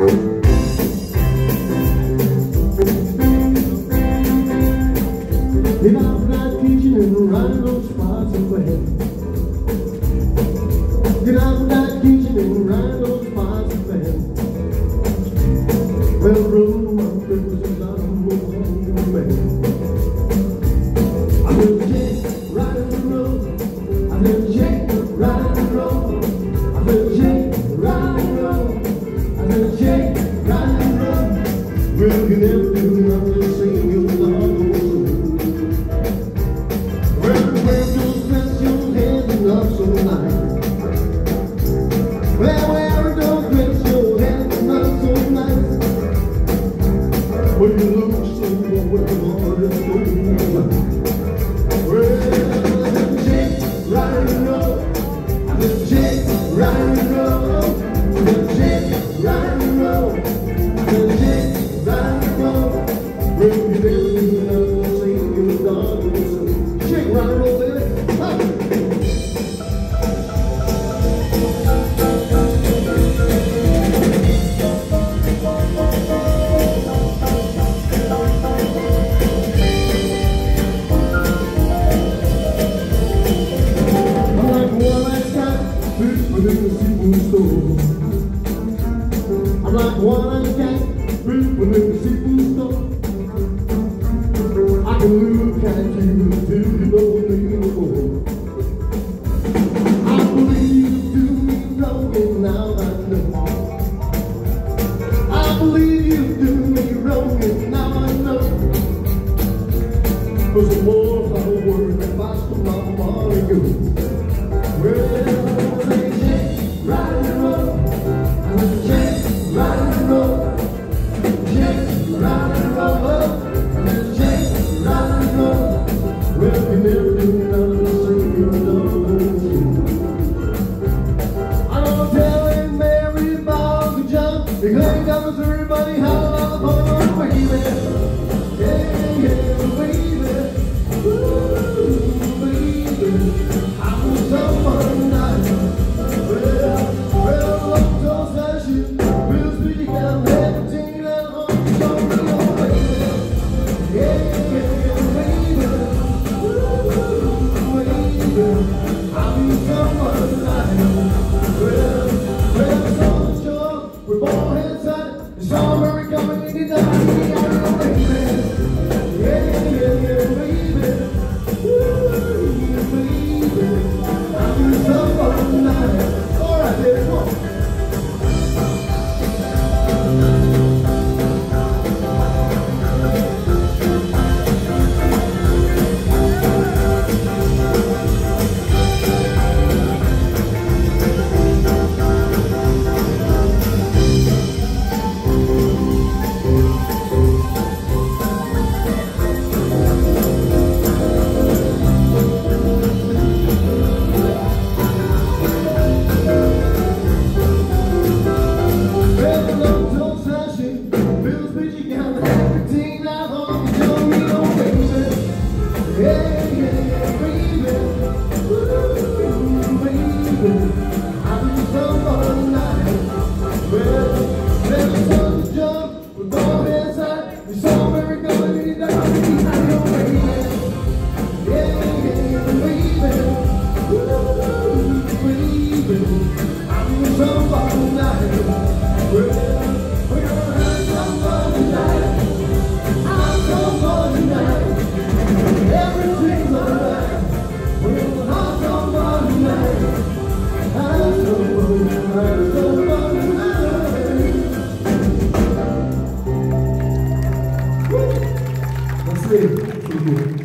Live out that kitchen and run those spots away. Get out of that kitchen and run those spots away. Well, room one goes out and move on away. I will check right on the road. I will check right on the road. I will check right on the road. I will check right on the road. Well, you never do nothing singing your song. When you look so well, it's going on. Well, I can shake right on the road. I can shake right on the road. I can shake right on the road. I can shake right on the road. When you never do nothing, sing your dog. Shake right on the road. I'm like one cat, people in the seafood store. I can look at you till you don't need no more. I believe you do me wrong and now I know. I believe you do me wrong and now I know. 'Cause the more I work, the faster my body goes. Well, everybody have a ball, baby. Yeah, yeah, baby. Ooh, baby. I was someone I know. Well, I'm so sad you will speak out everything that I'm on, baby. Yeah, yeah, baby. Ooh, baby. I was someone I know. Well, so sure we're born inside. It's all very coming in the night, baby. Yeah, yeah, yeah, baby. Ooh, yeah, baby. I'll do something tonight. All right, baby, come on. Thank you.